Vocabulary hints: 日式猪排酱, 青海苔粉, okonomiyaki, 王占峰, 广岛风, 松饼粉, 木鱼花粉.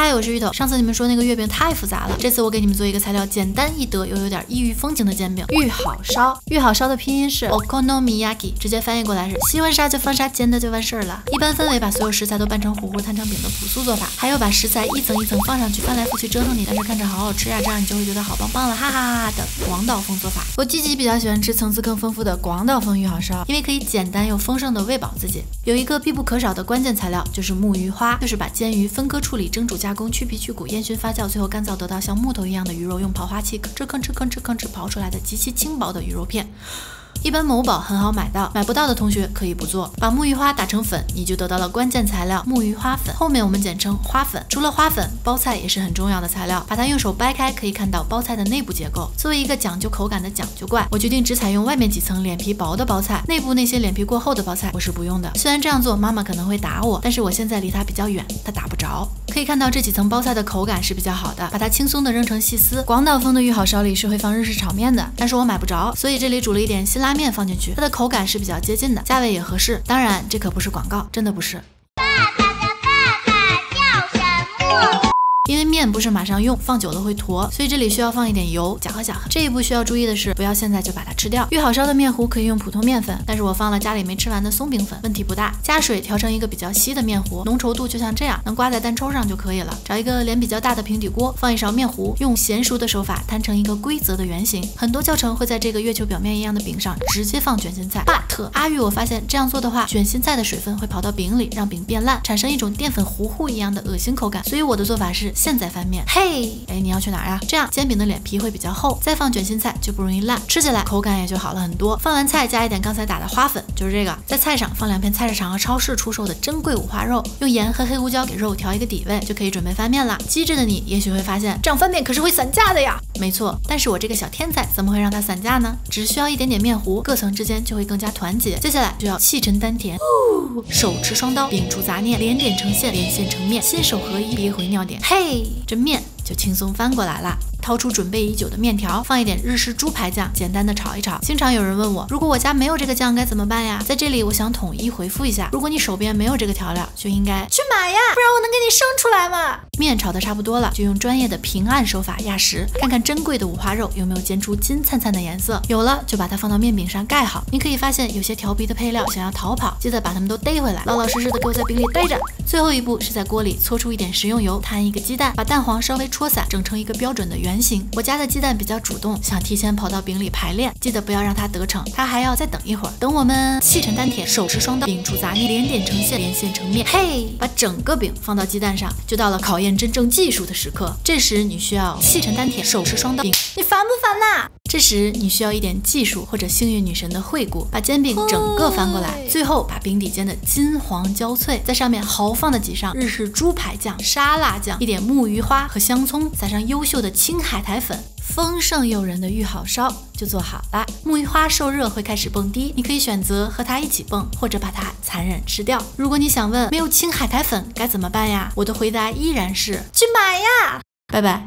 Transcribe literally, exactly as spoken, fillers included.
嗨，我是芋头。上次你们说那个月饼太复杂了，这次我给你们做一个材料简单易得又有点异域风情的煎饼——玉好烧。玉好烧的拼音是 okonomiyaki， 直接翻译过来是西湾沙就放沙煎的就完事儿了。一般分为把所有食材都拌成糊糊摊成饼的朴素做法，还有把食材一层一层放上去，翻来覆去折腾你，但是看着好好吃呀，这样你就会觉得好棒棒了，哈哈哈哈的广岛风做法。我自己比较喜欢吃层次更丰富的广岛风玉好烧，因为可以简单又丰盛的喂饱自己。有一个必不可少的关键材料就是木鱼花，就是把煎鱼分割处理、蒸煮、加工、去皮、去骨、烟熏、发酵，最后干燥得到像木头一样的鱼肉，用刨花器吭哧吭哧吭哧吭哧刨出来的极其轻薄的鱼肉片。一般某宝很好买到，买不到的同学可以不做。把木鱼花打成粉，你就得到了关键材料木鱼花粉，后面我们简称花粉。除了花粉，包菜也是很重要的材料。把它用手掰开，可以看到包菜的内部结构。作为一个讲究口感的讲究怪，我决定只采用外面几层脸皮薄的包菜，内部那些脸皮过厚的包菜我是不用的。虽然这样做妈妈可能会打我，但是我现在离它比较远，它打不着。可以看到这几层包菜的口感是比较好的，把它轻松的扔成细丝。广岛风的玉好烧里是会放日式炒面的，但是我买不着，所以这里煮了一点辛辣面放进去，它的口感是比较接近的，价位也合适。当然，这可不是广告，真的不是。因为面不是马上用，放久了会坨，所以这里需要放一点油，搅和搅和。这一步需要注意的是，不要现在就把它吃掉。玉好烧的面糊可以用普通面粉，但是我放了家里没吃完的松饼粉，问题不大。加水调成一个比较稀的面糊，浓稠度就像这样，能刮在蛋抽上就可以了。找一个脸比较大的平底锅，放一勺面糊，用娴熟的手法摊成一个规则的圆形。很多教程会在这个月球表面一样的饼上直接放卷心菜。but 阿玉，我发现这样做的话，卷心菜的水分会跑到饼里，让饼变烂，产生一种淀粉糊糊一样的恶心口感。所以我的做法是。现在翻面，嘿，哎，你要去哪儿呀？这样煎饼的脸皮会比较厚，再放卷心菜就不容易烂，吃起来口感也就好了很多。放完菜加一点刚才打的花粉，就是这个。在菜上放两片菜市场和超市出售的珍贵五花肉，用盐和黑胡椒给肉调一个底味，就可以准备翻面了。机智的你也许会发现，这样翻面可是会散架的呀。没错，但是我这个小天才怎么会让它散架呢？只需要一点点面糊，各层之间就会更加团结。接下来就要细陈丹田，哦、手持双刀，摒除杂念，连点成线，连线成面，心手合一，别回尿点。嘿。这面就轻松翻过来了。掏出准备已久的面条，放一点日式猪排酱，简单的炒一炒。经常有人问我，如果我家没有这个酱该怎么办呀？在这里我想统一回复一下，如果你手边没有这个调料，就应该去买呀，不然我能给你生出来吗？面炒的差不多了，就用专业的平按手法压实，看看珍贵的五花肉有没有煎出金灿灿的颜色。有了，就把它放到面饼上盖好。你可以发现有些调皮的配料想要逃跑，记得把它们都逮回来，老老实实的给我在饼里待着。最后一步是在锅里搓出一点食用油，摊一个鸡蛋，把蛋黄稍微戳散，整成一个标准的圆。圆形，我家的鸡蛋比较主动，想提前跑到饼里排练，记得不要让它得逞，它还要再等一会儿。等我们细陈丹田，手持双刀，摒除杂念，连点成线，连线成面。嘿，把整个饼放到鸡蛋上，就到了考验真正技术的时刻。这时你需要细陈丹田，手持双刀，饼，你烦不烦呐、啊？这时你需要一点技术或者幸运女神的惠顾，把煎饼整个翻过来，最后把饼底煎得金黄焦脆，在上面豪放的挤上日式猪排酱、沙拉酱，一点木鱼花和香葱，撒上优秀的青海苔粉。丰盛诱人的玉好烧就做好了。木鱼花受热会开始蹦迪，你可以选择和它一起蹦，或者把它残忍吃掉。如果你想问没有青海苔粉该怎么办呀，我的回答依然是去买呀。拜拜。